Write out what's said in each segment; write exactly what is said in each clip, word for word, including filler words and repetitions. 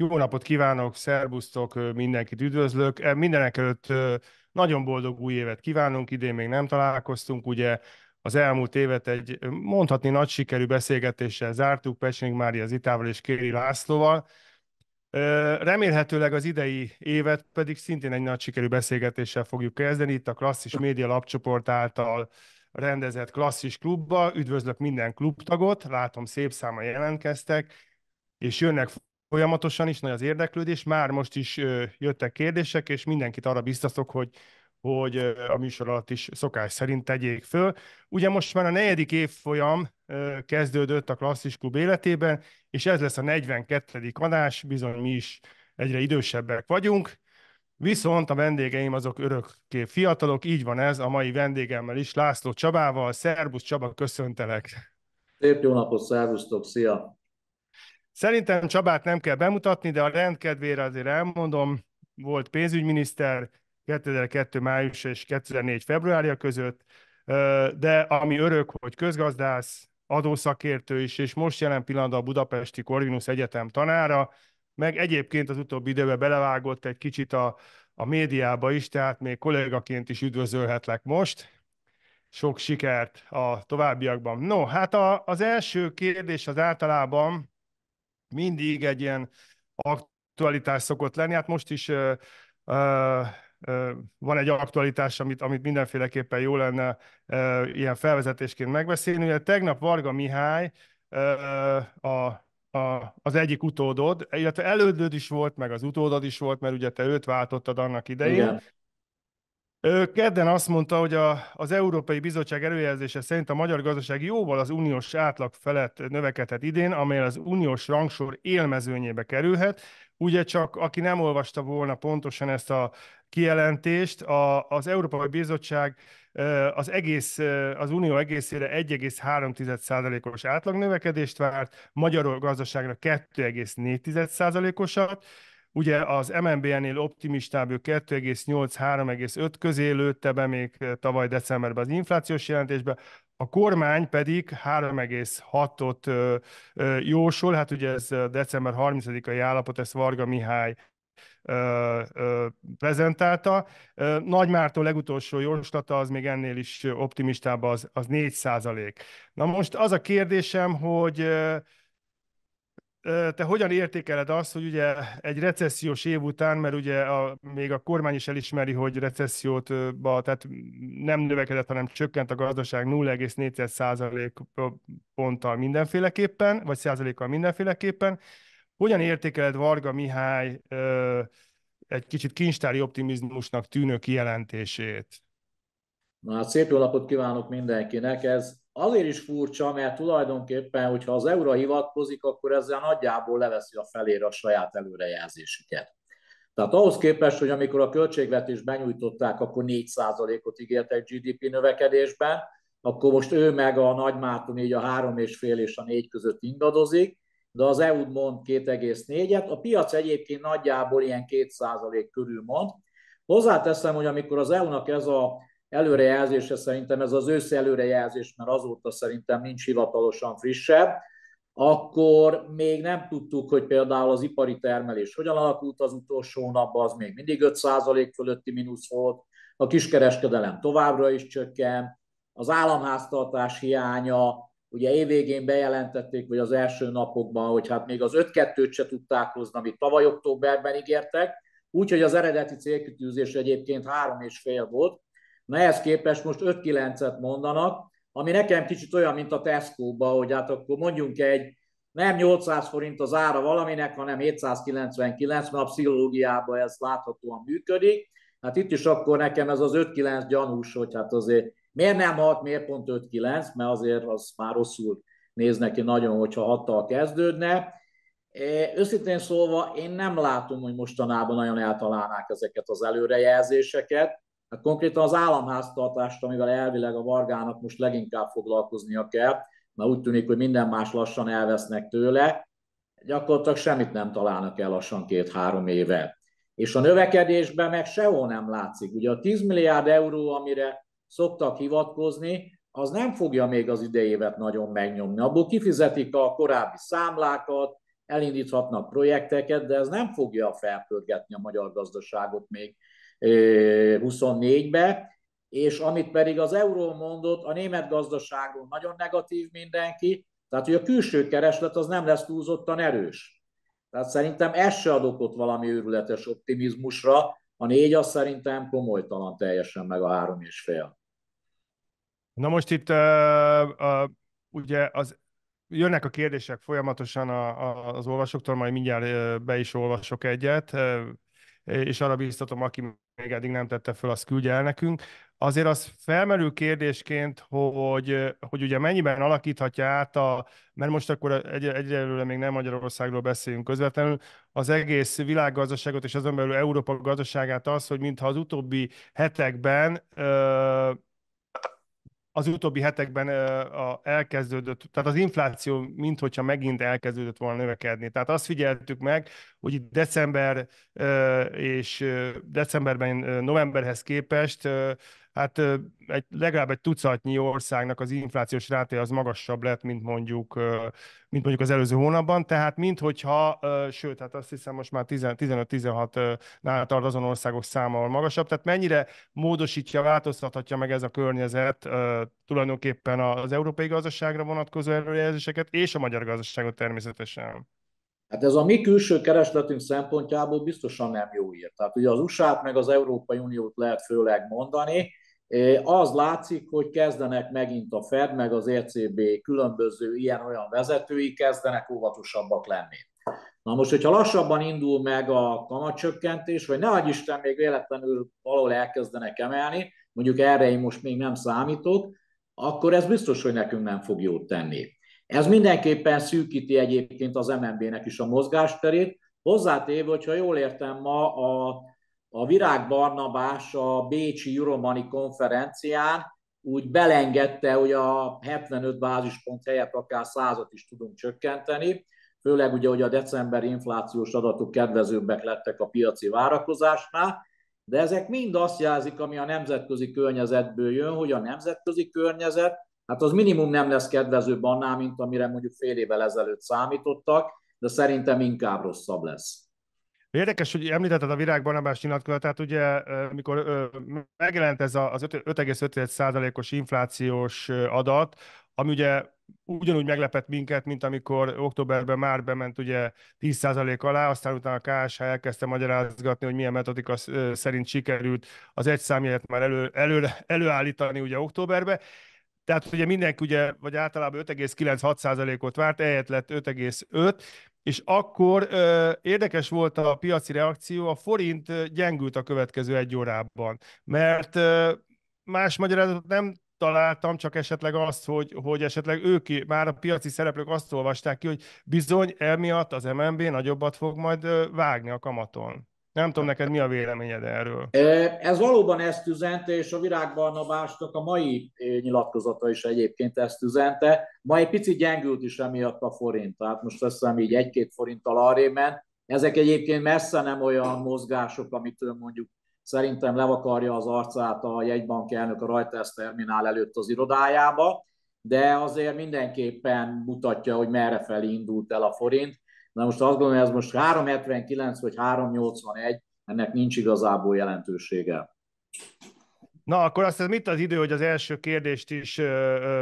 Jó napot kívánok, szerbusztok, mindenkit üdvözlök. Mindenekelőtt nagyon boldog új évet kívánunk, idén még nem találkoztunk, ugye az elmúlt évet egy mondhatni nagy sikerű beszélgetéssel zártuk Pecsénik Mária Zitával és Kéri Lászlóval. Remélhetőleg az idei évet pedig szintén egy nagy sikerű beszélgetéssel fogjuk kezdeni, itt a Klasszis Média Lapcsoport által rendezett Klasszis Klubba. Üdvözlök minden klubtagot, látom szép száma jelentkeztek, és jönnek folyamatosan is, nagy az érdeklődés, már most is jöttek kérdések, és mindenkit arra biztatok, hogy, hogy a műsor alatt is szokás szerint tegyék föl. Ugye most már a negyedik évfolyam kezdődött a Klasszis Klub életében, és ez lesz a negyvenkettedik adás, bizony mi is egyre idősebbek vagyunk, viszont a vendégeim azok örökké fiatalok, így van ez a mai vendégemmel is, László Csabával. Szervusz Csaba, köszöntelek! Szép jó napot, szervusztok, szia! Szerintem Csabát nem kell bemutatni, de a rendkedvére azért elmondom, volt pénzügyminiszter kétezer-kettő. május és kétezer-négy. februárja között, de ami örök, hogy közgazdász, adószakértő is, és most jelen pillanatban a Budapesti Corvinus Egyetem tanára, meg egyébként az utóbbi időben belevágott egy kicsit a, a médiába is, tehát még kollégaként is üdvözölhetlek most. Sok sikert a továbbiakban. No, hát a, az első kérdés az általában mindig egy ilyen aktualitás szokott lenni. Hát most is ö, ö, ö, van egy aktualitás, amit, amit mindenféleképpen jó lenne ö, ilyen felvezetésként megbeszélni. Ugye tegnap Varga Mihály ö, a, a, az egyik utódod, illetve elődöd is volt, meg az utódod is volt, mert ugye te őt váltottad annak idején. Igen. Kedden azt mondta, hogy a, az Európai Bizottság előjelzése szerint a magyar gazdaság jóval az uniós átlag felett növekedhet idén, amely az uniós rangsor élmezőnyébe kerülhet. Ugye csak, aki nem olvasta volna pontosan ezt a kijelentést, a, az Európai Bizottság az, egész, az unió egészére egy egész három tized százalékos átlagnövekedést várt, magyar gazdaságra kettő egész négy tized százalékosat, ugye az em en bé-nél optimistább, ő kettő egész nyolc - három egész öt közé lőtte be még tavaly decemberben az inflációs jelentésbe, a kormány pedig három egész hatot jósol, hát ugye ez december harmincadikai állapot, ezt Varga Mihály ö, ö, prezentálta. Nagy Márton legutolsó jóslata az még ennél is optimistább, az, az négy százalék. Na most az a kérdésem, hogy te hogyan értékeled azt, hogy ugye egy recessziós év után, mert ugye a, még a kormány is elismeri, hogy recessziótba, tehát nem növekedett, hanem csökkent a gazdaság nulla egész négy tized százalék ponttal mindenféleképpen, vagy százalékkal mindenféleképpen. Hogyan értékeled Varga Mihály ö, egy kicsit kincstári optimizmusnak tűnő kijelentését? Na hát szép jó napot kívánok mindenkinek! Ez azért is furcsa, mert tulajdonképpen, hogyha az euró hivatkozik, akkor ezzel nagyjából leveszi a felére a saját előrejelzésüket. Tehát ahhoz képest, hogy amikor a költségvetést benyújtották, akkor négy százalékot ígértek gé dé pé növekedésben, akkor most ő meg a Nagy Márton így a három egész öt és a négy között ingadozik, de az é u mond két egész négyet, a piac egyébként nagyjából ilyen két százalék körül mond. Hozzáteszem, hogy amikor az é u-nak ez a előrejelzése, szerintem ez az őszi előrejelzés, mert azóta szerintem nincs hivatalosan frissebb, akkor még nem tudtuk, hogy például az ipari termelés hogyan alakult az utolsó hónapban, az még mindig öt százalék fölötti mínusz volt, a kiskereskedelem továbbra is csökken, az államháztartás hiánya, ugye évvégén bejelentették, vagy az első napokban, hogy hát még az öt kettőt se tudták hozni, amit tavaly októberben ígértek, úgyhogy az eredeti célkitűzés egyébként három egész öt volt. Na ehhez képest most öt kilencet mondanak, ami nekem kicsit olyan, mint a Tesco-ba, hogy hát akkor mondjunk egy, nem nyolcszáz forint az ára valaminek, hanem hétszázkilencvenkilenc, mert a pszichológiában ez láthatóan működik. Hát itt is akkor nekem ez az öt kilenc gyanús, hogy hát azért miért nem hat, miért pont öt kilenc, mert azért az már rosszul néz neki nagyon, hogyha hattal kezdődne. Őszintén szólva én nem látom, hogy mostanában nagyon eltalálnák ezeket az előrejelzéseket. Hát konkrétan az államháztartást, amivel elvileg a Vargának most leginkább foglalkoznia kell, mert úgy tűnik, hogy minden más lassan elvesznek tőle, gyakorlatilag semmit nem találnak el lassan két-három éve. És a növekedésben meg sehol nem látszik. Ugye a tíz milliárd euró, amire szoktak hivatkozni, az nem fogja még az idei évet nagyon megnyomni. Abból kifizetik a korábbi számlákat, elindíthatnak projekteket, de ez nem fogja felpörgetni a magyar gazdaságot még huszonnégybe, és amit pedig az euró mondott, a német gazdaságról nagyon negatív mindenki, tehát hogy a külső kereslet az nem lesz túlzottan erős. Tehát szerintem ez se ad okot valami őrületes optimizmusra, a négy az szerintem komolytalan teljesen meg a három és fél. Na most itt uh, uh, ugye az, jönnek a kérdések folyamatosan a, a, az olvasóktól, majd mindjárt be is olvasok egyet, és arra biztatom, aki még eddig nem tette föl, azt küldje el nekünk. Azért az felmerül kérdésként, hogy, hogy ugye mennyiben alakíthatja át a, mert most akkor egy, egyelőre még nem Magyarországról beszélünk közvetlenül, az egész világgazdaságot és azon belül Európa gazdaságát az, hogy mintha az utóbbi hetekben ö, az utóbbi hetekben elkezdődött, tehát az infláció minthogyha megint elkezdődött volna növekedni. Tehát azt figyeltük meg, hogy itt december és decemberben novemberhez képest hát egy, legalább egy tucatnyi országnak az inflációs rátája az magasabb lett, mint mondjuk, mint mondjuk az előző hónapban, tehát minthogyha, sőt, hát azt hiszem most már tizenöt-tizenhatnál tart azon országok száma magasabb, tehát mennyire módosítja, változtathatja meg ez a környezet tulajdonképpen az európai gazdaságra vonatkozó előrejelzéseket és a magyar gazdaságot természetesen. Hát ez a mi külső keresletünk szempontjából biztosan nem jó ír. Tehát ugye az u es á-t meg az Európai Uniót lehet főleg mondani. Az látszik, hogy kezdenek megint a Fed, meg az é cé bé különböző ilyen-olyan vezetői kezdenek óvatosabbak lenni. Na most, hogyha lassabban indul meg a kamatcsökkentés, vagy ne adj Isten, még véletlenül valahol elkezdenek emelni, mondjuk erre én most még nem számítok, akkor ez biztos, hogy nekünk nem fog jót tenni. Ez mindenképpen szűkíti egyébként az em en bének is a mozgásterét. Hozzátéve, hogyha jól értem, ma a, a Virág Barnabás a Bécsi Euromoney konferencián úgy belengedte, hogy a hetvenöt bázispont helyett akár százat is tudunk csökkenteni, főleg ugye, hogy a decemberi inflációs adatok kedvezőbbek lettek a piaci várakozásnál, de ezek mind azt jelzik, ami a nemzetközi környezetből jön, hogy a nemzetközi környezet, hát az minimum nem lesz kedvezőbb annál, mint amire mondjuk fél évvel ezelőtt számítottak, de szerintem inkább rosszabb lesz. Érdekes, hogy említetted a Virág Barnabás nyilatkozatát, ugye mikor megjelent ez az öt egész öt százalékos inflációs adat, ami ugye ugyanúgy meglepett minket, mint amikor októberben már bement ugye tíz százalék alá, aztán utána a ká es há elkezdte magyarázgatni, hogy milyen metodika szerint sikerült az egy számjegyet már elő, elő, előállítani ugye októberben. Tehát ugye mindenki ugye, vagy általában öt egész kilencvenhat százalékot várt, ehelyett lett öt egész öt, és akkor ö, érdekes volt a piaci reakció, a forint gyengült a következő egy órában, mert ö, más magyarázatot nem találtam, csak esetleg azt, hogy, hogy esetleg ők, már a piaci szereplők azt olvasták ki, hogy bizony emiatt az em en bé nagyobbat fog majd ö, vágni a kamaton. Nem tudom, neked mi a véleményed erről? Ez valóban ezt üzente, és a Virág Barnabásnak a mai nyilatkozata is egyébként ezt üzente. Ma egy picit gyengült is emiatt a forint, tehát most azt hiszem így egy-két forinttal arrébb ment. Ezek egyébként messze nem olyan mozgások, amitől mondjuk szerintem levakarja az arcát a jegybank elnök a Reuters terminál előtt az irodájába, de azért mindenképpen mutatja, hogy merrefelé indult el a forint. Na most azt gondolom, hogy ez most három hetvenkilenc vagy három nyolcvanegy, ennek nincs igazából jelentősége. Na, akkor aztán mit az idő, hogy az első kérdést is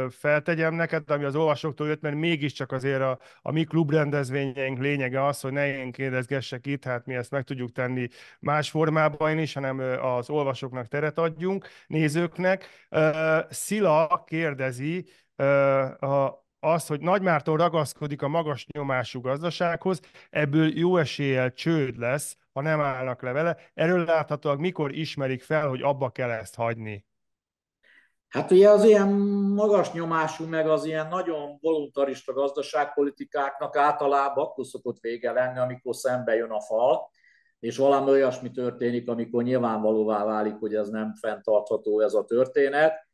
feltegyem neked, ami az olvasóktól jött, mert mégiscsak azért a, a mi klubrendezvényeink lényege az, hogy ne én kérdezgessek itt, hát mi ezt meg tudjuk tenni más formában is, hanem az olvasóknak teret adjunk, nézőknek. Szila kérdezi a... az, hogy Nagy Márton ragaszkodik a magas nyomású gazdasághoz, ebből jó eséllyel csőd lesz, ha nem állnak le vele. Erről láthatólag mikor ismerik fel, hogy abba kell ezt hagyni? Hát ugye az ilyen magas nyomású, meg az ilyen nagyon voluntarista gazdaságpolitikáknak általában akkor szokott vége lenni, amikor szembe jön a fal, és valami olyasmi történik, amikor nyilvánvalóvá válik, hogy ez nem fenntartható ez a történet.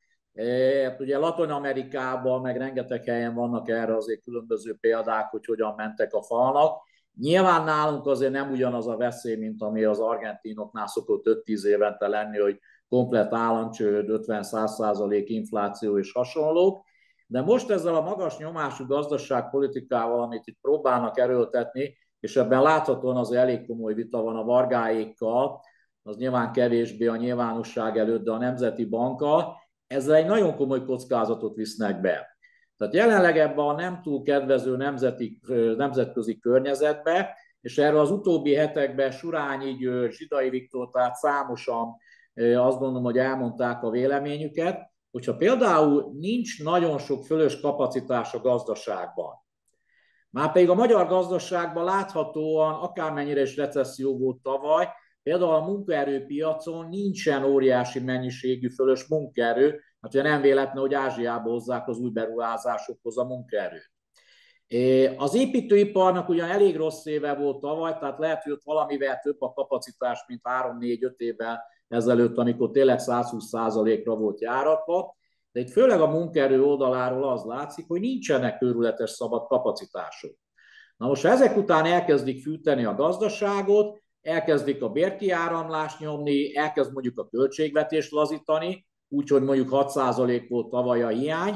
Hát ugye Latin-Amerikában meg rengeteg helyen vannak erre azért különböző példák, hogy hogyan mentek a falnak. Nyilván nálunk azért nem ugyanaz a veszély, mint ami az argentinoknál szokott öt-tíz évente lenni, hogy komplett államcsőd, ötven-száz százalék infláció és hasonlók, De most ezzel a magas nyomású gazdaságpolitikával, amit itt próbálnak erőltetni, és ebben láthatóan az elég komoly vita van a Vargáékkal, az nyilván kevésbé a nyilvánosság előtt, de a Nemzeti Bankkal, ezzel egy nagyon komoly kockázatot visznek be. Tehát jelenleg ebben a nem túl kedvező nemzeti, nemzetközi környezetbe, és erre az utóbbi hetekben Surányi György, Zsidai Viktor, tehát számosan azt gondolom, hogy elmondták a véleményüket, hogyha például nincs nagyon sok fölös kapacitás a gazdaságban, már pedig a magyar gazdaságban láthatóan, akármennyire is recesszió volt tavaly, például a munkaerőpiacon nincsen óriási mennyiségű fölös munkaerő, hát ugye nem véletlen, hogy Ázsiába hozzák az új beruházásokhoz a munkaerőt. Az építőiparnak ugyan elég rossz éve volt tavaly, tehát lehet, hogy ott valamivel több a kapacitás, mint három-négy-öt évvel ezelőtt, amikor tényleg száz húsz százalékra volt járatva, de itt főleg a munkaerő oldaláról az látszik, hogy nincsenek őrületes szabad kapacitások. Na most, ha ezek után elkezdik fűteni a gazdaságot, elkezdik a bérkiáramlást nyomni, elkezd mondjuk a költségvetést lazítani, úgyhogy mondjuk hat százalék volt tavaly a hiány,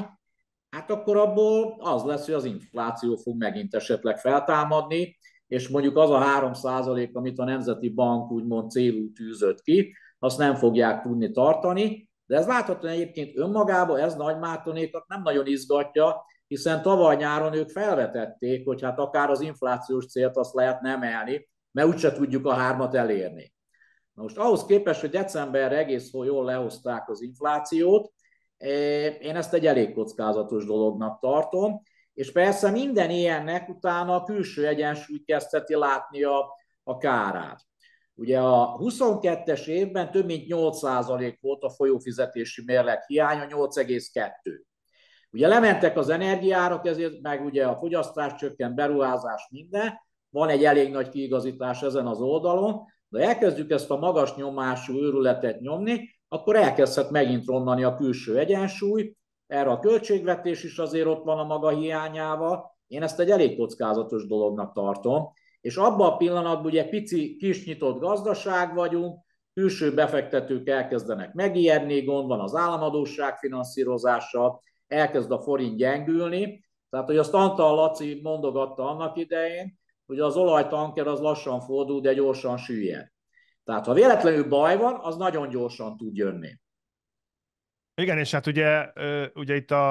hát akkor abból az lesz, hogy az infláció fog megint esetleg feltámadni, és mondjuk az a három százalék, amit a Nemzeti Bank úgymond célú tűzött ki, azt nem fogják tudni tartani, de ez láthatóan egyébként önmagában, ez Nagy Mártonékat nem nagyon izgatja, hiszen tavaly nyáron ők felvetették, hogy hát akár az inflációs célt azt lehetne emelni, mert úgyse tudjuk a hármat elérni. Na most ahhoz képest, hogy decemberre egész jól lehozták az inflációt, én ezt egy elég kockázatos dolognak tartom, és persze minden ilyennek utána a külső egyensúly kezdheti látni a, a kárát. Ugye a huszonkettes évben több mint nyolc százalék volt a folyófizetési mérleg hiánya, nyolc egész kettő. Ugye lementek az energiárak, ezért meg ugye a fogyasztás csökken, beruházás, minden, van egy elég nagy kiigazítás ezen az oldalon, de elkezdjük ezt a magas nyomású őrületet nyomni, akkor elkezdhet megint romlani a külső egyensúly, erre a költségvetés is azért ott van a maga hiányával, én ezt egy elég kockázatos dolognak tartom, és abban a pillanatban ugye pici, kis nyitott gazdaság vagyunk, külső befektetők elkezdenek megijedni, gond van az államadósság finanszírozása, elkezd a forint gyengülni, tehát hogy azt Antal Laci mondogatta annak idején, hogy az olajtanker az lassan fordul, de gyorsan süllyed. Tehát ha véletlenül baj van, az nagyon gyorsan tud jönni. Igen, és hát ugye, ugye itt a,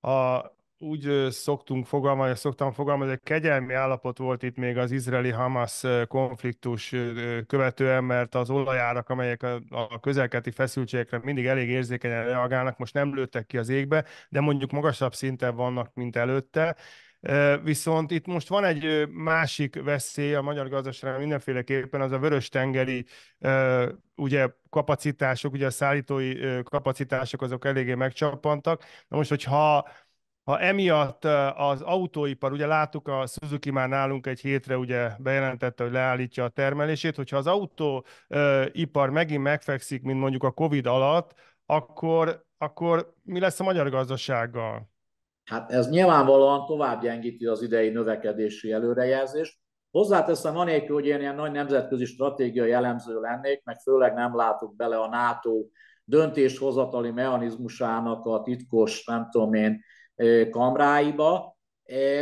a, úgy szoktunk fogalmazni, szoktam fogalmazni, hogy kegyelmi állapot volt itt még az izraeli-Hamas konfliktus követően, mert az olajárak, amelyek a, a közelkeleti feszültségekre mindig elég érzékenyen reagálnak, most nem lőttek ki az égbe, de mondjuk magasabb szinten vannak, mint előtte. Viszont itt most van egy másik veszély a magyar gazdaságnak mindenféleképpen, az a vörös-tengeri ugye, kapacitások, ugye a szállítói kapacitások azok eléggé megcsapantak. Na most, hogyha ha emiatt az autóipar, ugye láttuk a Suzuki már nálunk egy hétre ugye bejelentette, hogy leállítja a termelését, hogyha az autóipar megint megfekszik, mint mondjuk a Covid alatt, akkor, akkor mi lesz a magyar gazdasággal? Hát ez nyilvánvalóan tovább gyengíti az idei növekedési előrejelzést. Hozzáteszem, anélkül, hogy én ilyen nagy nemzetközi stratégiai elemző lennék, meg főleg nem látok bele a NATO döntéshozatali mechanizmusának a titkos, nem tudom én, kamráiba,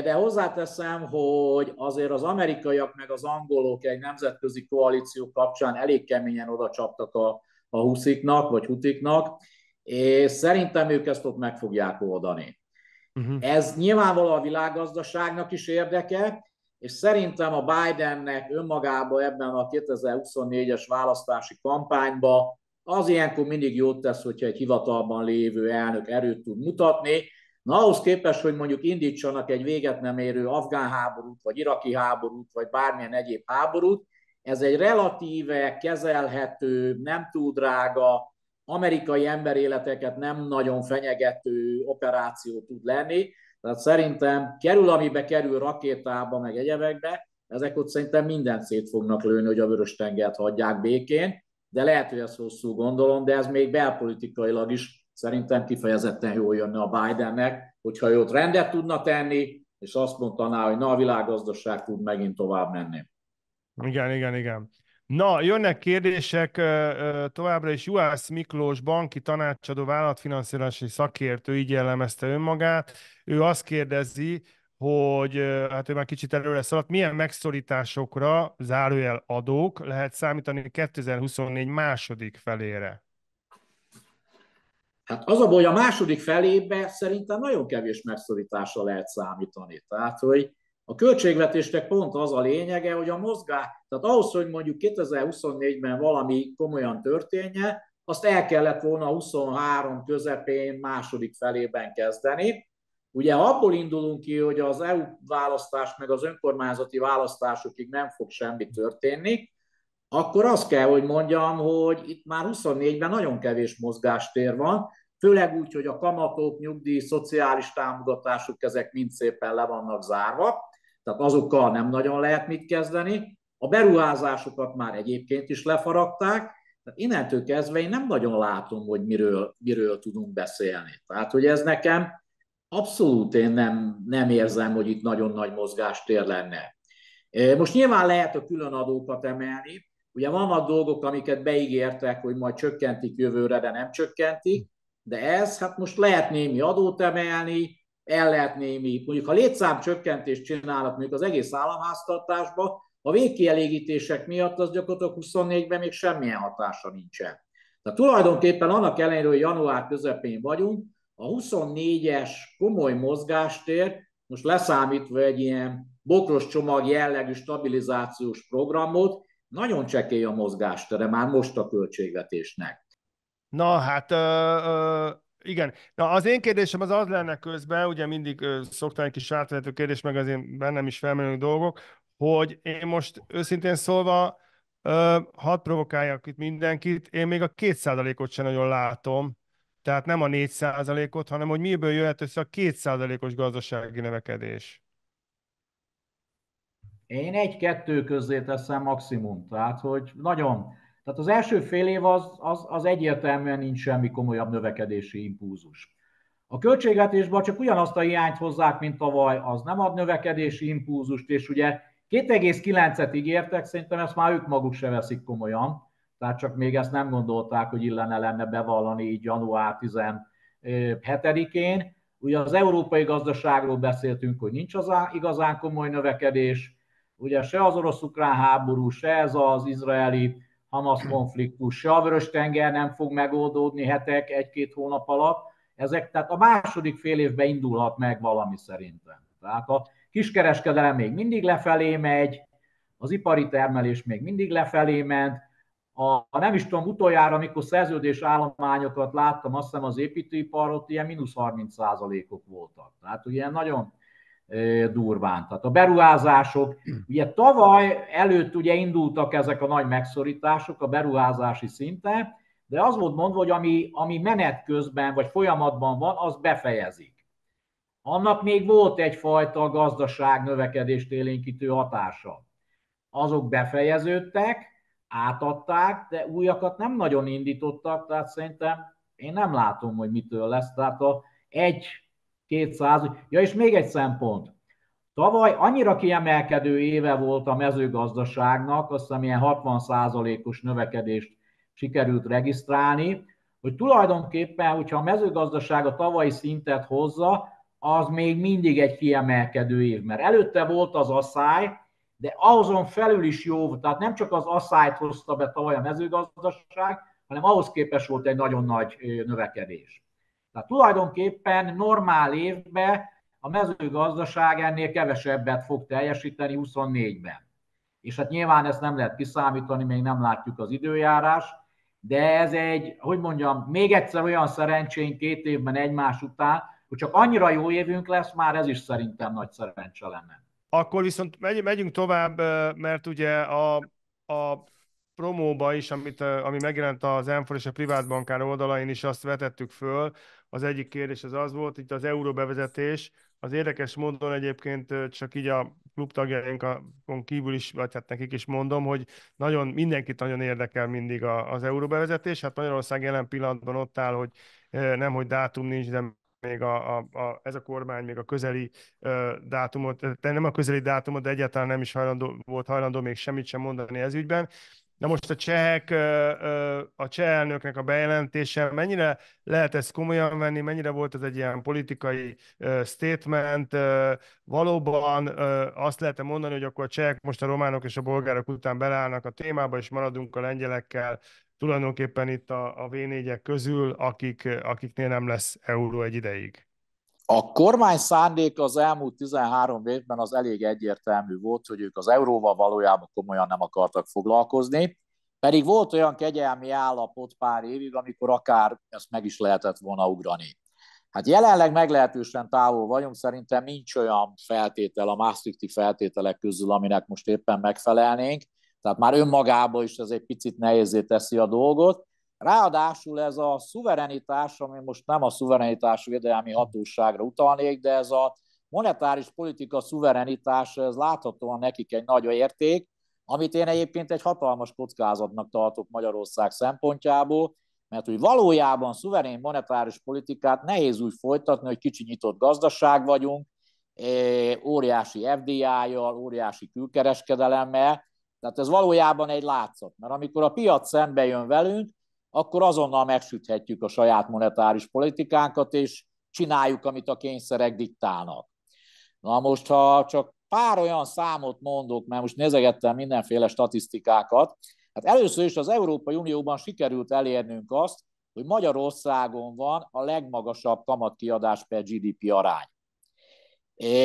de hozzáteszem, hogy azért az amerikaiak meg az angolok egy nemzetközi koalíció kapcsán elég keményen oda csaptak a, a husziknak, vagy hutiknak, és szerintem ők ezt ott meg fogják oldani. Uh-huh. Ez nyilvánvalóan a világgazdaságnak is érdeke, és szerintem a Bidennek önmagában ebben a kétezer-huszonnégyes választási kampányban az ilyenkor mindig jót tesz, hogyha egy hivatalban lévő elnök erőt tud mutatni. Na ahhoz képest, hogy mondjuk indítsanak egy véget nem érő afgán háborút, vagy iraki háborút, vagy bármilyen egyéb háborút, ez egy relatíve kezelhető, nem túl drága, amerikai emberéleteket nem nagyon fenyegető operáció tud lenni, tehát szerintem kerül, amibe kerül, rakétába, meg egyebekbe, ezek ott szerintem mindent szét fognak lőni, hogy a Vörös-tengert hagyják békén, de lehet, hogy ezt hosszú gondolom, de ez még belpolitikailag is szerintem kifejezetten jól jönne a Bidennek, hogyha jót rendet tudna tenni, és azt mondaná, hogy na, a világgazdaság tud megint tovább menni. Igen, igen, igen. Na, jönnek kérdések továbbra is. Juhász Miklós banki tanácsadó, vállalatfinanszírozási szakértő így jellemezte önmagát. Ő azt kérdezi, hogy hát ő már kicsit előre szaladt, milyen megszorításokra, zárójel adók lehet számítani kétezer-huszonnégy második felére? Hát az a baj, a második felébe szerintem nagyon kevés megszorításra lehet számítani. Tehát, hogy a költségvetésnek pont az a lényege, hogy a mozgás, tehát ahhoz, hogy mondjuk kétezer-huszonnégyben valami komolyan történjen, azt el kellett volna huszonhárom közepén, második felében kezdeni. Ugye abból indulunk ki, hogy az é u választás meg az önkormányzati választásokig nem fog semmi történni, akkor azt kell, hogy mondjam, hogy itt már huszonnégyben nagyon kevés mozgástér van, főleg úgy, hogy a kamatok, nyugdíj, szociális támogatások, ezek mind szépen le vannak zárva, tehát azokkal nem nagyon lehet mit kezdeni. A beruházásokat már egyébként is lefaragták, tehát innentől kezdve én nem nagyon látom, hogy miről, miről tudunk beszélni. Tehát, hogy ez nekem abszolút én nem, nem érzem, hogy itt nagyon nagy mozgástér lenne. Most nyilván lehet a különadókat emelni, ugye vannak dolgok, amiket beígértek, hogy majd csökkentik jövőre, de nem csökkentik, de ez, hát most lehet némi adót emelni, el lehet némi, mondjuk ha létszámcsökkentést csinálnak mondjuk az egész államháztartásba, a végkielégítések miatt az gyakorlatilag huszonnégyben még semmilyen hatása nincsen. Tehát tulajdonképpen annak ellenére, hogy január közepén vagyunk, a huszonnégyes komoly mozgástér, most leszámítva egy ilyen bokros csomag jellegű stabilizációs programot, nagyon csekély a mozgástere már most a költségvetésnek. Na hát, ö, ö, igen. Na, az én kérdésem az az lenne közben, ugye mindig ö, szoktam egy kis átvezető kérdés, meg az én bennem is felmerülő dolgok, hogy én most őszintén szólva, ö, hadd provokáljak itt mindenkit, én még a két százalékot sem nagyon látom, tehát nem a négy százalékot, hanem hogy miből jöhet össze a két százalékos gazdasági növekedés. Én egy-kettő közé teszem maximum, tehát hogy nagyon... Tehát az első fél év az, az, az egyértelműen nincs semmi komolyabb növekedési impulzus. A költségvetésben csak ugyanazt a hiányt hozzák, mint tavaly, az nem ad növekedési impulzust, és ugye két egész kilencet ígértek, szerintem ezt már ők maguk se veszik komolyan, tehát csak még ezt nem gondolták, hogy illene lenne bevallani így január tizenhetedikén. Ugye az európai gazdaságról beszéltünk, hogy nincs az igazán komoly növekedés, ugye se az orosz-ukrán háború, se ez az izraeli Hamas konfliktus, se a Vörös-tenger nem fog megoldódni hetek, egy-két hónap alatt. Ezek, tehát a második fél évben indulhat meg valami szerintem. Tehát a kiskereskedelem még mindig lefelé megy, az ipari termelés még mindig lefelé ment. A, a nem is tudom, utoljára, amikor szerződés állományokat láttam, azt hiszem az építőipar, ott ilyen mínusz harminc százalékok voltak. Tehát ugye nagyon durván. Tehát a beruházások, ugye tavaly előtt ugye indultak ezek a nagy megszorítások a beruházási szinten, de az volt mondva, hogy ami, ami menet közben vagy folyamatban van, az befejezik. Annak még volt egyfajta gazdaság növekedést élénkítő hatása. Azok befejeződtek, átadták, de újakat nem nagyon indítottak, tehát szerintem én nem látom, hogy mitől lesz. Tehát a egy kétszáz. Ja, és még egy szempont. Tavaly annyira kiemelkedő éve volt a mezőgazdaságnak, azt hiszem ilyen hatvan százalékos növekedést sikerült regisztrálni, hogy tulajdonképpen, hogyha a mezőgazdaság a tavalyi szintet hozza, az még mindig egy kiemelkedő év, mert előtte volt az asszály, de azon felül is jó volt, tehát nem csak az asszályt hozta be tavaly a mezőgazdaság, hanem ahhoz képest volt egy nagyon nagy növekedés. Tehát tulajdonképpen normál évben a mezőgazdaság ennél kevesebbet fog teljesíteni huszonnégyben. És hát nyilván ezt nem lehet kiszámítani, még nem látjuk az időjárás, de ez egy, hogy mondjam, még egyszer olyan szerencsénk két évben egymás után, hogy csak annyira jó évünk lesz, már ez is szerintem nagy szerencse lenne. Akkor viszont megyünk tovább, mert ugye a... a... promóba is, amit, ami megjelent az Enfor és a Privátbankár oldalain is, azt vetettük föl. Az egyik kérdés az az volt, itt az euróbevezetés. Az érdekes módon egyébként csak így a klubtagjainkon kívül is, vagy hát nekik is mondom, hogy nagyon, mindenkit nagyon érdekel mindig az euróbevezetés. Hát Magyarország jelen pillanatban ott áll, hogy nemhogy dátum nincs, de még a, a, a, ez a kormány még a közeli uh, dátumot, de nem a közeli dátumot, de egyáltalán nem is hajlandó, volt hajlandó még semmit sem mondani ez ügyben. Na most a csehek, a cseh elnöknek a bejelentése, mennyire lehet ezt komolyan venni, mennyire volt ez egy ilyen politikai statement, valóban azt lehet mondani, hogy akkor a csehek most a románok és a bolgárok után beleállnak a témába, és maradunk a lengyelekkel, tulajdonképpen itt a, a vé négyek közül, akik, akiknél nem lesz euró egy ideig. A kormány szándéka az elmúlt tizenhárom évben az elég egyértelmű volt, hogy ők az euróval valójában komolyan nem akartak foglalkozni, pedig volt olyan kegyelmi állapot pár évig, amikor akár ezt meg is lehetett volna ugrani. Hát jelenleg meglehetősen távol vagyunk, szerintem nincs olyan feltétel a maastrichti feltételek közül, aminek most éppen megfelelnénk, tehát már önmagában is ez egy picit nehézzé teszi a dolgot. Ráadásul ez a szuverenitás, ami most nem a szuverenitás védelmi hatóságra utalnék, de ez a monetáris politika szuverenitás, ez láthatóan nekik egy nagy érték, amit én egyébként egy hatalmas kockázatnak tartok Magyarország szempontjából, mert hogy valójában szuverén monetáris politikát nehéz úgy folytatni, hogy kicsi nyitott gazdaság vagyunk, óriási ef dé í-jal, óriási külkereskedelemmel, tehát ez valójában egy látszat, mert amikor a piac szembe jön velünk, akkor azonnal megsüthetjük a saját monetáris politikánkat, és csináljuk, amit a kényszerek diktálnak. Na most, ha csak pár olyan számot mondok, mert most nézegettem mindenféle statisztikákat, hát először is az Európai Unióban sikerült elérnünk azt, hogy Magyarországon van a legmagasabb kamatkiadás per gé dé pé arány.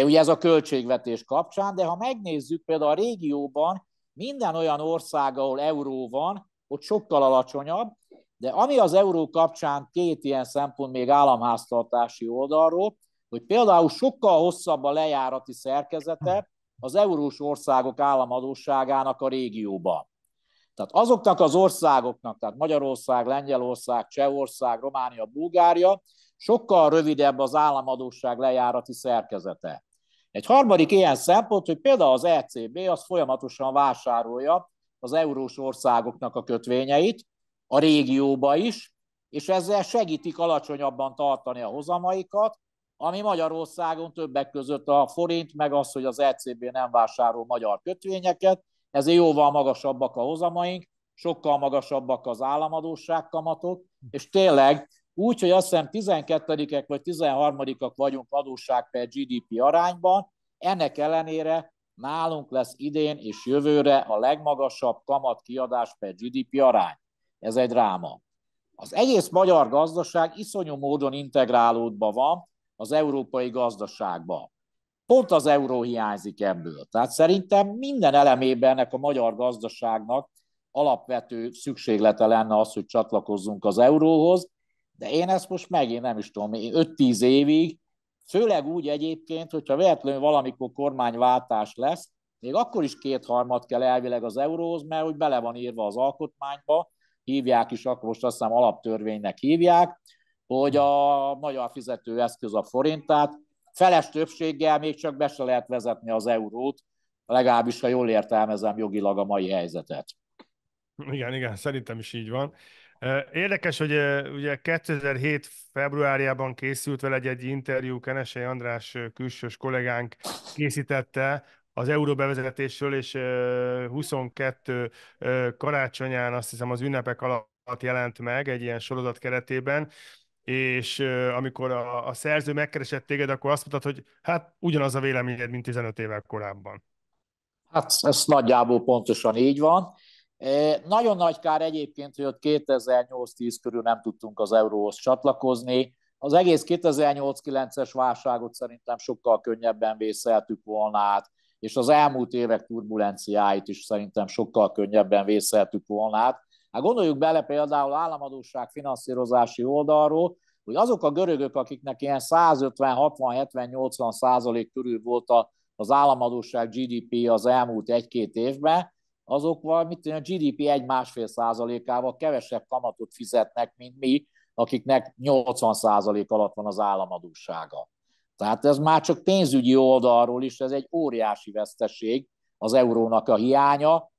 Ugye ez a költségvetés kapcsán, de ha megnézzük például a régióban, minden olyan ország, ahol euró van, ott sokkal alacsonyabb, de ami az euró kapcsán két ilyen szempont még államháztartási oldalról, hogy például sokkal hosszabb a lejárati szerkezete az eurós országok államadósságának a régióban. Tehát azoknak az országoknak, tehát Magyarország, Lengyelország, Csehország, Románia, Bulgária, sokkal rövidebb az államadósság lejárati szerkezete. Egy harmadik ilyen szempont, hogy például az é cé bé az folyamatosan vásárolja az eurós országoknak a kötvényeit, a régióba is, és ezzel segítik alacsonyabban tartani a hozamaikat, ami Magyarországon többek között a forint, meg az, hogy az é cé bé nem vásárol magyar kötvényeket, ezért jóval magasabbak a hozamaink, sokkal magasabbak az államadósság kamatok, és tényleg úgy, hogy azt hiszem tizenkettedikek vagy tizenharmadikak vagyunk adósság per gé dé pé arányban, ennek ellenére nálunk lesz idén és jövőre a legmagasabb kamatkiadás per gé dé pé arány. Ez egy dráma. Az egész magyar gazdaság iszonyú módon integrálódva van az európai gazdaságba. Pont az euró hiányzik ebből. Tehát szerintem minden elemében ennek a magyar gazdaságnak alapvető szükséglete lenne az, hogy csatlakozzunk az euróhoz, de én ezt most megint nem is tudom, öt-tíz évig, főleg úgy egyébként, hogyha véletlenül valamikor kormányváltás lesz, még akkor is kétharmad kell elvileg az euróhoz, mert hogy bele van írva az alkotmányba, hívják is, akkor most azt hiszem alaptörvénynek hívják, hogy a magyar fizetőeszköz a forint, tehát feles többséggel még csak be se lehet vezetni az eurót, legalábbis ha jól értelmezem jogilag a mai helyzetet. Igen, igen, szerintem is így van. Érdekes, hogy ugye kétezer-hét februárjában készült vele egy, egy interjú, Kenesei András külsős kollégánk készítette, az euró bevezetésről, és huszonkettő karácsonyán azt hiszem az ünnepek alatt jelent meg egy ilyen sorozat keretében, és amikor a, a szerző megkeresett téged, akkor azt mondtad, hogy hát ugyanaz a véleményed, mint tizenöt évvel korábban. Hát ez nagyjából pontosan így van. Nagyon nagy kár egyébként, hogy ott kétezer-nyolc-tíz körül nem tudtunk az euróhoz csatlakozni. Az egész kétezer-nyolc-kilences válságot szerintem sokkal könnyebben vészeltük volna át, és az elmúlt évek turbulenciáit is szerintem sokkal könnyebben vészeltük volna át. Hát gondoljuk bele például államadósság finanszírozási oldalról, hogy azok a görögök, akiknek ilyen száz ötven hatvan hetven nyolcvan százalék körül volt az államadósság gé dé pé az elmúlt egy-két évben, azok valamit a gé dé pé egy egész öt százalékával kevesebb kamatot fizetnek, mint mi, akiknek nyolcvan százalék alatt van az államadóssága. Tehát ez már csak pénzügyi oldalról is, ez egy óriási veszteség az eurónak a hiánya.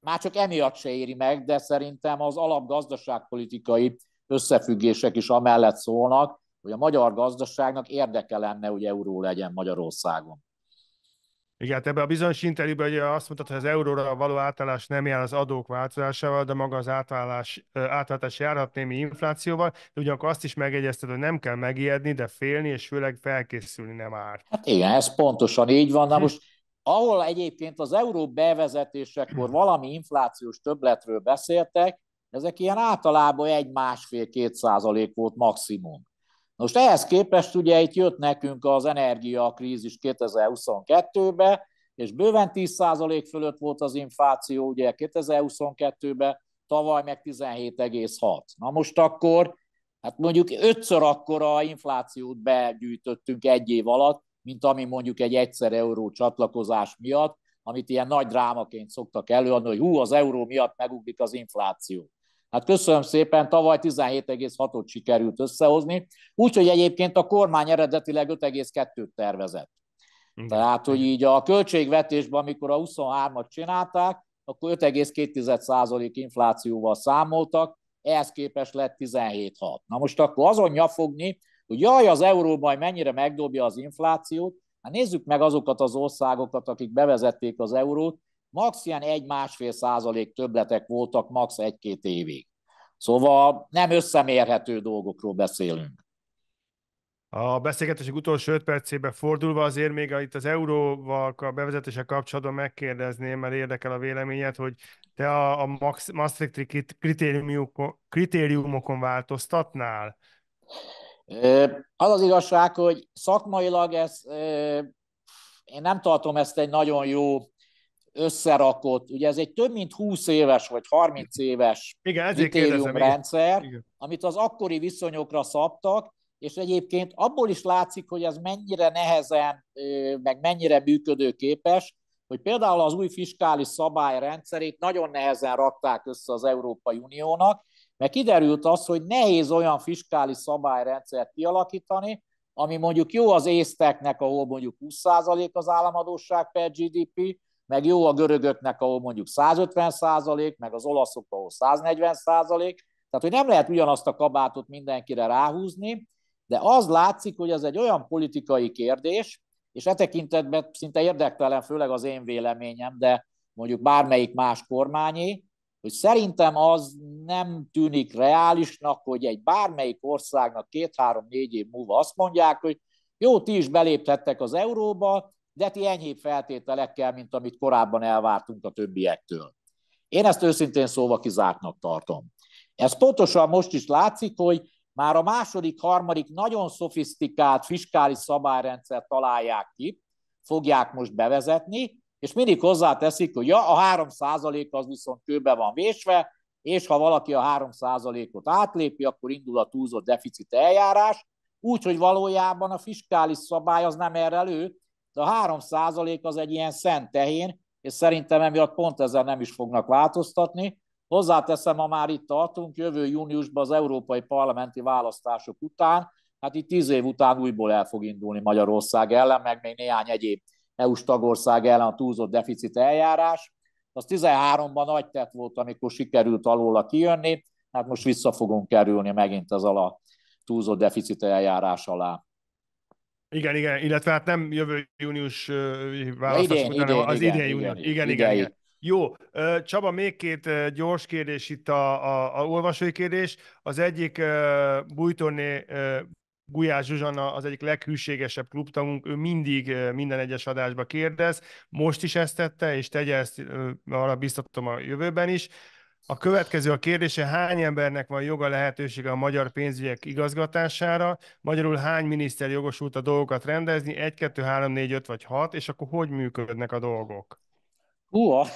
Már csak emiatt se éri meg, de szerintem az alapgazdaságpolitikai összefüggések is amellett szólnak, hogy a magyar gazdaságnak érdeke lenne, hogy euró legyen Magyarországon. Igen, hát ebben a bizonyos interjúban ugye azt mondtad, hogy az euróra való átállás nem jár az adók változásával, de maga az átállás, átváltás járhat némi inflációval, de ugyanakkor azt is megjegyezted, hogy nem kell megijedni, de félni, és főleg felkészülni nem árt. Hát igen, ez pontosan így van. Na most, ahol egyébként az euró bevezetésekor valami inflációs többletről beszéltek, ezek ilyen általában egy-másfél-két százalék volt maximum. Most ehhez képest ugye itt jött nekünk az energiakrízis kétezer-huszonkettőben, és bőven tíz százalék fölött volt az infláció ugye kétezer-huszonkettőben, tavaly meg tizenhét egész hat. Na most akkor, hát mondjuk ötször akkora inflációt begyűjtöttünk egy év alatt, mint ami mondjuk egy egyszer euró csatlakozás miatt, amit ilyen nagy drámaként szoktak előadni, hogy hú, az euró miatt megugrik az infláció. Hát köszönöm szépen, tavaly tizenhét egész hatot sikerült összehozni, úgyhogy egyébként a kormány eredetileg öt egész kettőt tervezett. Mm. Tehát, hogy így a költségvetésben, amikor a huszonhármat csinálták, akkor öt egész két százalék inflációval számoltak, ehhez képest lett tizenhét egész hat. Na most akkor azon nyafogni, hogy jaj, az euró majd mennyire megdobja az inflációt, hát nézzük meg azokat az országokat, akik bevezették az eurót, max. Ilyen egy-másfél százalék többletek voltak max. egy-két évig. Szóval nem összemérhető dolgokról beszélünk. A beszélgetések utolsó öt percébe fordulva azért még itt az euróval a bevezetése kapcsolatban megkérdezném, mert érdekel a véleményed, hogy te a, a Maastrichti kritériumokon, kritériumokon változtatnál? Az az igazság, hogy szakmailag ez, én nem tartom ezt egy nagyon jó összerakott, ugye ez egy több mint húsz éves vagy harminc éves kritériumrendszer, amit az akkori viszonyokra szabtak, és egyébként abból is látszik, hogy ez mennyire nehezen, meg mennyire működőképes, hogy például az új fiskális szabályrendszerét nagyon nehezen rakták össze az Európai Uniónak, mert kiderült az, hogy nehéz olyan fiskális szabályrendszert kialakítani, ami mondjuk jó az észteknek, ahol mondjuk húsz százalék az államadósság per gé dé pé, meg jó a görögöknek, ahol mondjuk száz ötven százalék, meg az olaszok, ahol száz negyven százalék. Tehát, hogy nem lehet ugyanazt a kabátot mindenkire ráhúzni, de az látszik, hogy ez egy olyan politikai kérdés, és e tekintetben szinte érdektelen, főleg az én véleményem, de mondjuk bármelyik más kormányé, hogy szerintem az nem tűnik reálisnak, hogy egy bármelyik országnak két-három-négy év múlva azt mondják, hogy jó, ti is beléphettek az euróba, de ti enyhébb feltételekkel, mint amit korábban elvártunk a többiektől. Én ezt őszintén szóval kizártnak tartom. Ez pontosan most is látszik, hogy már a második, harmadik nagyon szofisztikált fiskális szabályrendszert találják ki, fogják most bevezetni, és mindig hozzáteszik, hogy ja, a három százalék az viszont kőbe van vésve, és ha valaki a három százalékot átlépi, akkor indul a túlzott deficit eljárás, úgyhogy valójában a fiskális szabály az nem erre lő, de a három százalék az egy ilyen szent tehén, és szerintem emiatt pont ezzel nem is fognak változtatni. Hozzáteszem, ha már itt tartunk, jövő júniusban az európai parlamenti választások után, hát itt tíz év után újból el fog indulni Magyarország ellen, meg még néhány egyéb é u-s tagország ellen a túlzott deficit eljárás. Az tizenháromban nagy tett volt, amikor sikerült alóla kijönni, hát most vissza fogunk kerülni megint ezzel a túlzott deficit eljárás alá. Igen, igen, illetve hát nem jövő június választás, hanem az idén, idén június. Igen, igen, igen, igen. Jó, Csaba, még két gyors kérdés itt a, a, a olvasói kérdés. Az egyik Bújtorné Gulyás Zsuzsanna az egyik leghűségesebb klubtagunk, ő mindig minden egyes adásba kérdez, most is ezt tette, és tegye ezt, arra biztatom a jövőben is. A következő a kérdése, hány embernek van joga, lehetősége a magyar pénzügyek igazgatására? Magyarul hány miniszter jogosult a dolgokat rendezni? Egy, kettő, három, négy, öt vagy hat, és akkor hogy működnek a dolgok? Húha!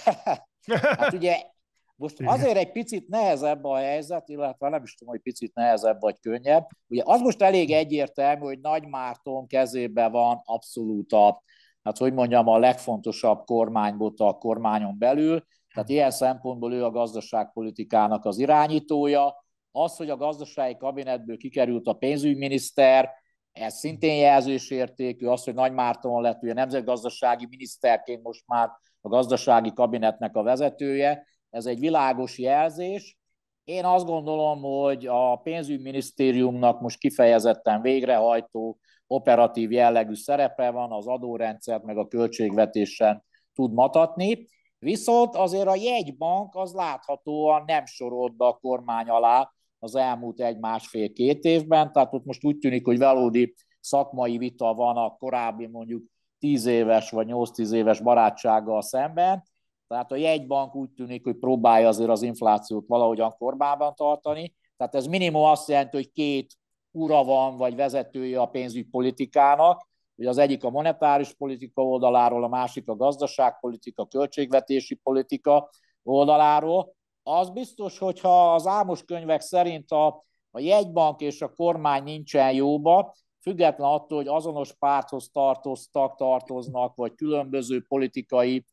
Hát ugye most azért egy picit nehezebb a helyzet, illetve nem is tudom, hogy picit nehezebb vagy könnyebb. Ugye az most elég egyértelmű, hogy Nagy Márton kezében van abszolút a, hát hogy mondjam, a legfontosabb kormánybota a kormányon belül. Tehát ilyen szempontból ő a gazdaságpolitikának az irányítója. Az, hogy a gazdasági kabinetből kikerült a pénzügyminiszter, ez szintén jelzésértékű. Az, hogy Nagy Márton lett ugye nemzetgazdasági miniszterként most már a gazdasági kabinetnek a vezetője, ez egy világos jelzés. Én azt gondolom, hogy a pénzügyminisztériumnak most kifejezetten végrehajtó, operatív jellegű szerepe van, az adórendszert meg a költségvetésen tud matatni, viszont azért a jegybank az láthatóan nem sorolt be a kormány alá az elmúlt egy-másfél-két évben, tehát ott most úgy tűnik, hogy valódi szakmai vita van a korábbi mondjuk tíz éves vagy nyolc-tíz éves barátsággal szemben, tehát a jegybank úgy tűnik, hogy próbálja azért az inflációt valahogyan korbában tartani, tehát ez minimum azt jelenti, hogy két ura van, vagy vezetője a pénzügypolitikának, hogy az egyik a monetáris politika oldaláról, a másik a gazdaságpolitika, költségvetési politika oldaláról. Az biztos, hogyha az álmos könyvek szerint a, a jegybank és a kormány nincsen jóba, független attól, hogy azonos párthoz tartoztak, tartoznak, vagy különböző politikai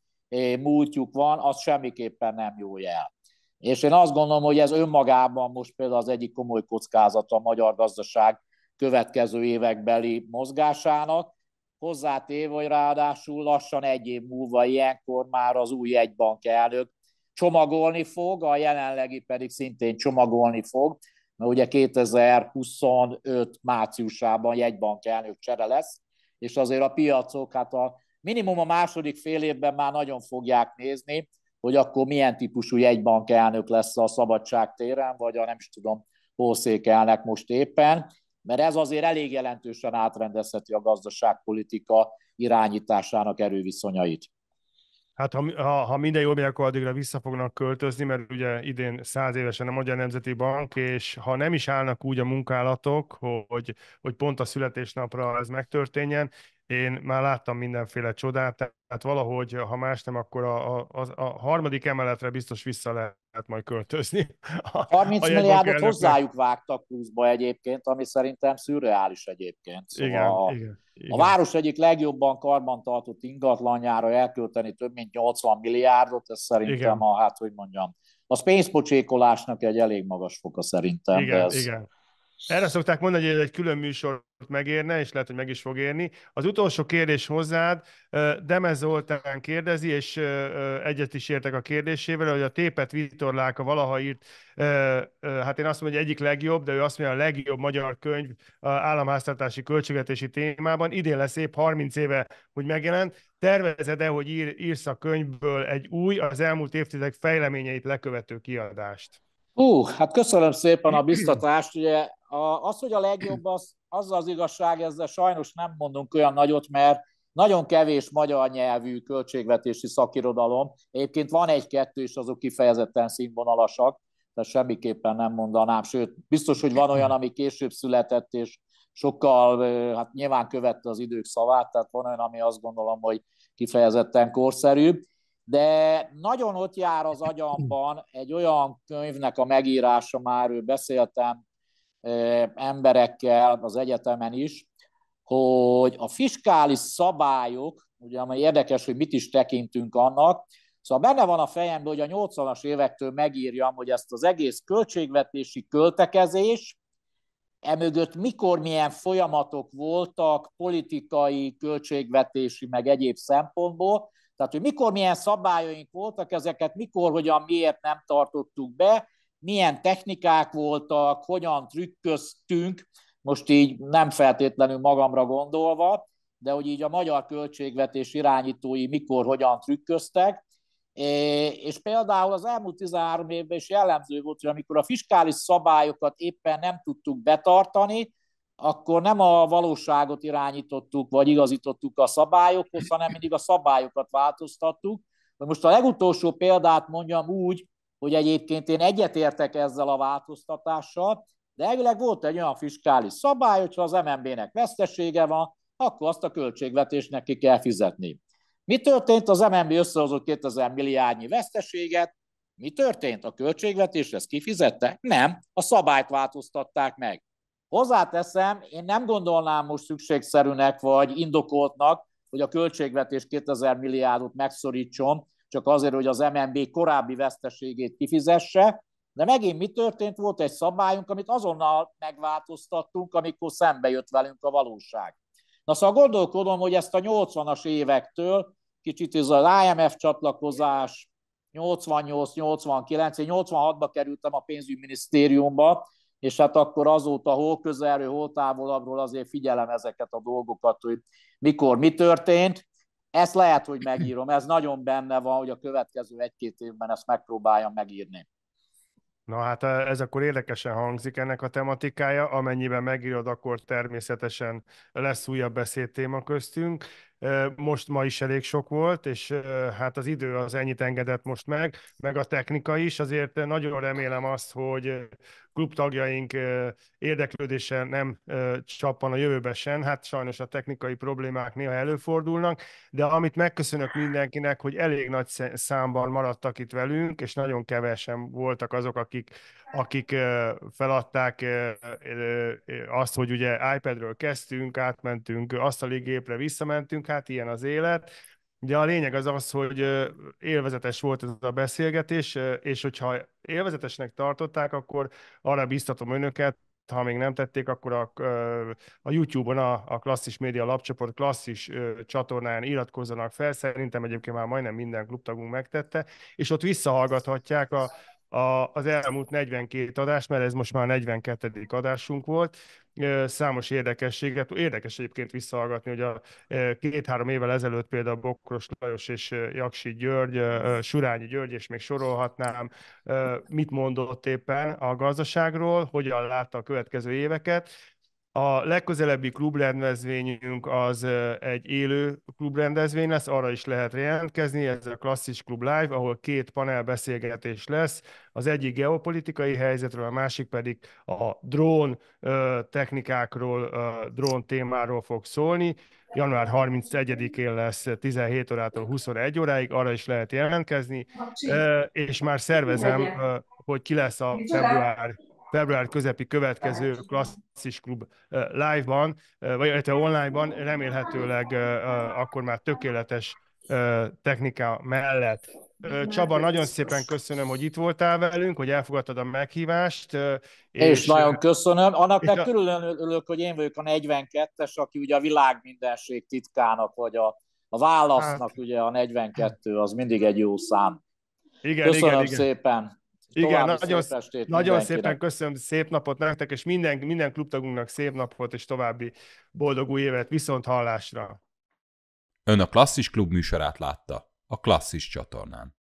múltjuk van, az semmiképpen nem jó jel. És én azt gondolom, hogy ez önmagában most például az egyik komoly kockázata a magyar gazdaság következő évekbeli mozgásának, hozzátéve, hogy ráadásul lassan egy év múlva ilyenkor már az új jegybank elnök csomagolni fog, a jelenlegi pedig szintén csomagolni fog, mert ugye kétezer-huszonöt márciusában jegybank elnök csere lesz, és azért a piacok, hát a minimum a második fél évben már nagyon fogják nézni, hogy akkor milyen típusú jegybank elnök lesz a Szabadság téren, vagy a nem is tudom, hol székelnek most éppen, mert ez azért elég jelentősen átrendezheti a gazdaságpolitika irányításának erőviszonyait. Hát ha, ha, ha minden jól megy, akkor addigra vissza fognak költözni, mert ugye idén száz évesen a Magyar Nemzeti Bank, és ha nem is állnak úgy a munkálatok, hogy, hogy pont a születésnapra ez megtörténjen, én már láttam mindenféle csodát, tehát valahogy, ha más nem, akkor a, a, a harmadik emeletre biztos vissza lehet majd költözni. A, harminc milliárdot hozzájuk vágtak pluszba egyébként, ami szerintem szürreális egyébként. Szóval igen, a, igen, igen. A város egyik legjobban karbantartott ingatlanjára elkölteni több mint nyolcvan milliárdot, ez szerintem igen. a, hát hogy mondjam, az pénzpocsékolásnak egy elég magas foka szerintem. Igen, ez... igen. Erre szokták mondani, hogy egy külön műsort megérne, és lehet, hogy meg is fog érni. Az utolsó kérdés hozzád, Deme Zoltán kérdezi, és egyet is értek a kérdésével, hogy a Tépet Vitorláka valaha írt, hát én azt mondom, hogy egyik legjobb, de ő azt mondja, a legjobb magyar könyv államháztartási költségvetési témában. Idén lesz épp harminc éve, hogy megjelent. Tervezed-e, hogy ír, írsz a könyvből egy új, az elmúlt évtizedek fejleményeit lekövető kiadást? Hú, hát köszönöm szépen a biztatást. Ugye az, hogy a legjobb, az, az az igazság, ezzel sajnos nem mondunk olyan nagyot, mert nagyon kevés magyar nyelvű költségvetési szakirodalom. Egyébként van egy-kettő, és azok kifejezetten színvonalasak, tehát semmiképpen nem mondanám. Sőt, biztos, hogy van olyan, ami később született, és sokkal, hát nyilván követte az idők szavát, tehát van olyan, ami azt gondolom, hogy kifejezetten korszerűbb. De nagyon ott jár az agyamban egy olyan könyvnek a megírása, már ő beszéltem emberekkel az egyetemen is, hogy a fiskális szabályok, ugye ami érdekes, hogy mit is tekintünk annak, szóval benne van a fejemben, hogy a nyolcvanas évektől megírjam, hogy ezt az egész költségvetési költekezés, emögött mikor milyen folyamatok voltak politikai, költségvetési, meg egyéb szempontból, tehát, hogy mikor milyen szabályaink voltak, ezeket mikor, hogyan, miért nem tartottuk be, milyen technikák voltak, hogyan trükköztünk, most így nem feltétlenül magamra gondolva, de hogy így a magyar költségvetés irányítói mikor, hogyan trükköztek. És például az elmúlt tizenhárom évben is jellemző volt, hogy amikor a fiskális szabályokat éppen nem tudtuk betartani, akkor nem a valóságot irányítottuk, vagy igazítottuk a szabályokhoz, hanem mindig a szabályokat változtattuk. Most a legutolsó példát mondjam úgy, hogy egyébként én egyetértek ezzel a változtatással, de elvileg volt egy olyan fiskális szabály, hogyha az em en bének vesztesége van, akkor azt a költségvetésnek ki kell fizetni. Mi történt? Az em en bé összehozott kétezer milliárdnyi veszteséget. Mi történt? A költségvetés ezt kifizette? Nem, a szabályt változtatták meg. Hozzáteszem, én nem gondolnám most szükségszerűnek vagy indokoltnak, hogy a költségvetés kétezer milliárdot megszorítson, csak azért, hogy az em en bé korábbi veszteségét kifizesse, de megint mi történt? Volt egy szabályunk, amit azonnal megváltoztattunk, amikor szembe jött velünk a valóság. Na szóval gondolkodom, hogy ezt a nyolcvanas évektől, kicsit ez az i em ef csatlakozás, nyolcvannyolc, nyolcvankilenc, én nyolcvanhatba kerültem a pénzügyminisztériumba, és hát akkor azóta hol közelről, hol távolabbról azért figyelem ezeket a dolgokat, hogy mikor mi történt. Ezt lehet, hogy megírom, ez nagyon benne van, hogy a következő egy-két évben ezt megpróbáljam megírni. Na hát ez akkor érdekesen hangzik ennek a tematikája, amennyiben megírod, akkor természetesen lesz újabb beszédtéma köztünk. Most ma is elég sok volt, és hát az idő az ennyit engedett most meg, meg a technika is, azért nagyon remélem azt, hogy klubtagjaink érdeklődése nem csappan a jövőbe sem, hát sajnos a technikai problémák néha előfordulnak, de amit megköszönök mindenkinek, hogy elég nagy számban maradtak itt velünk, és nagyon kevesen voltak azok, akik, akik feladták azt, hogy ugye iPadről kezdtünk, átmentünk, asztali gépre visszamentünk, hát ilyen az élet. De a lényeg az az, hogy élvezetes volt ez a beszélgetés, és hogyha élvezetesnek tartották, akkor arra biztatom önöket, ha még nem tették, akkor a, a YouTube-on a, a Klasszis Média Lapcsoport Klasszis csatornán iratkozzanak fel, szerintem egyébként már majdnem minden klubtagunk megtette, és ott visszahallgathatják a, a, az elmúlt negyvenkét adást, mert ez most már negyvenkettedik adásunk volt, számos érdekességet. Érdekes egyébként visszahallgatni, hogy a két-három évvel ezelőtt például Bokros Lajos és Jaksi György, Surányi György, és még sorolhatnám, mit mondott éppen a gazdaságról, hogyan látta a következő éveket. A legközelebbi klubrendezvényünk az egy élő klubrendezvény lesz, arra is lehet jelentkezni, ez a Klasszis Klub Live, ahol két panelbeszélgetés lesz, az egyik geopolitikai helyzetről, a másik pedig a drón technikákról, drón témáról fog szólni. január harmincegyedikén lesz tizenhét órától huszonegy óráig, arra is lehet jelentkezni, és már szervezem, hogy ki lesz a február. február közepi következő Klasszis Klub live-ban, vagy online-ban, remélhetőleg akkor már tökéletes technika mellett. Csaba, nagyon szépen köszönöm, hogy itt voltál velünk, hogy elfogadtad a meghívást. És, és nagyon köszönöm. Annak meg különülök, hogy én vagyok a negyvenkettes, aki ugye a világ mindenség titkának, vagy a, a válasznak, hát, ugye a negyvenkettő, az mindig egy jó szám. Igen, köszönöm igen, igen. szépen. Igen, nagyon, szép nagyon szépen köszönöm, szép napot nektek, és minden, minden klubtagunknak szép napot, és további boldog új évet, viszont hallásra! Ön a Klasszis Klub műsorát látta a Klasszis csatornán.